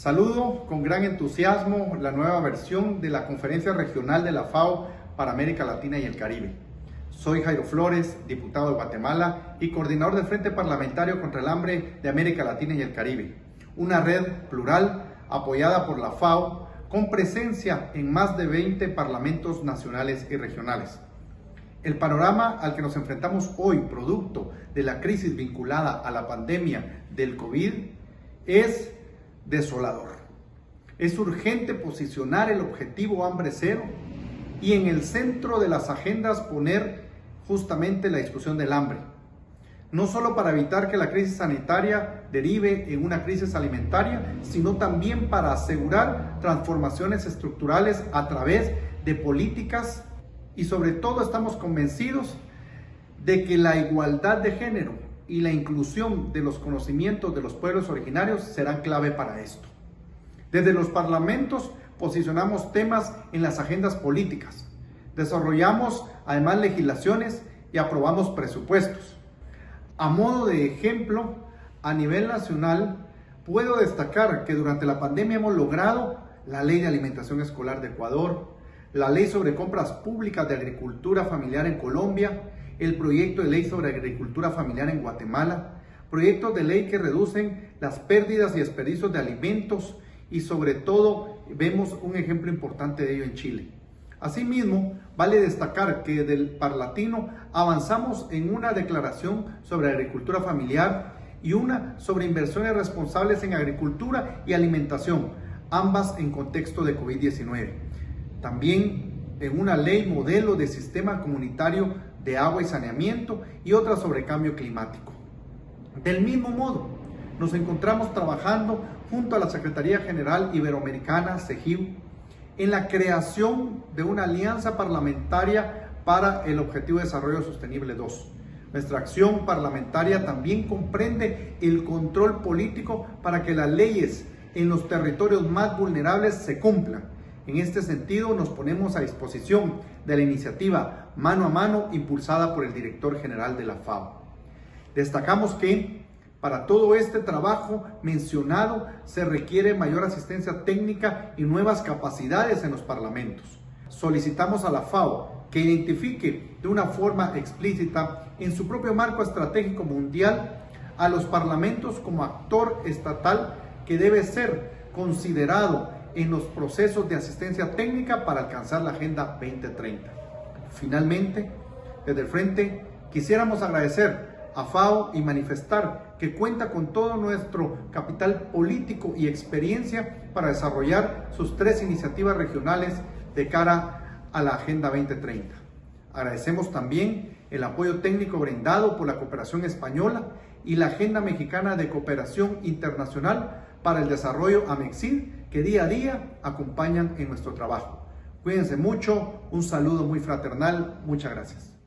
Saludo con gran entusiasmo la nueva versión de la Conferencia Regional de la FAO para América Latina y el Caribe. Soy Jairo Flores, diputado de Guatemala y coordinador del Frente Parlamentario contra el Hambre de América Latina y el Caribe, una red plural apoyada por la FAO con presencia en más de 20 parlamentos nacionales y regionales. El panorama al que nos enfrentamos hoy, producto de la crisis vinculada a la pandemia del COVID, es desolador. Es urgente posicionar el objetivo hambre cero y en el centro de las agendas poner justamente la discusión del hambre, no solo para evitar que la crisis sanitaria derive en una crisis alimentaria, sino también para asegurar transformaciones estructurales a través de políticas, y sobre todo estamos convencidos de que la igualdad de género y la inclusión de los conocimientos de los pueblos originarios serán clave para esto. Desde los parlamentos posicionamos temas en las agendas políticas, desarrollamos además legislaciones y aprobamos presupuestos. A modo de ejemplo, a nivel nacional, puedo destacar que durante la pandemia hemos logrado la Ley de Alimentación Escolar de Ecuador, la Ley sobre Compras Públicas de Agricultura Familiar en Colombia, el proyecto de ley sobre agricultura familiar en Guatemala, proyectos de ley que reducen las pérdidas y desperdicios de alimentos y sobre todo vemos un ejemplo importante de ello en Chile. Asimismo, vale destacar que desde el Parlatino avanzamos en una declaración sobre agricultura familiar y una sobre inversiones responsables en agricultura y alimentación, ambas en contexto de COVID-19. También en una ley modelo de sistema comunitario de agua y saneamiento y otra sobre cambio climático. Del mismo modo, nos encontramos trabajando junto a la Secretaría General Iberoamericana, CEGIU, en la creación de una alianza parlamentaria para el Objetivo de Desarrollo Sostenible 2. Nuestra acción parlamentaria también comprende el control político para que las leyes en los territorios más vulnerables se cumplan. En este sentido, nos ponemos a disposición de la iniciativa Mano a Mano, impulsada por el director general de la FAO. Destacamos que para todo este trabajo mencionado se requiere mayor asistencia técnica y nuevas capacidades en los parlamentos. Solicitamos a la FAO que identifique de una forma explícita en su propio marco estratégico mundial a los parlamentos como actor estatal que debe ser considerado en los procesos de asistencia técnica para alcanzar la Agenda 2030. Finalmente, desde el Frente, quisiéramos agradecer a FAO y manifestar que cuenta con todo nuestro capital político y experiencia para desarrollar sus tres iniciativas regionales de cara a la Agenda 2030. Agradecemos también el apoyo técnico brindado por la cooperación española y la Agenda Mexicana de Cooperación Internacional para el Desarrollo AMEXID, que día a día acompañan en nuestro trabajo. Cuídense mucho, un saludo muy fraternal, muchas gracias.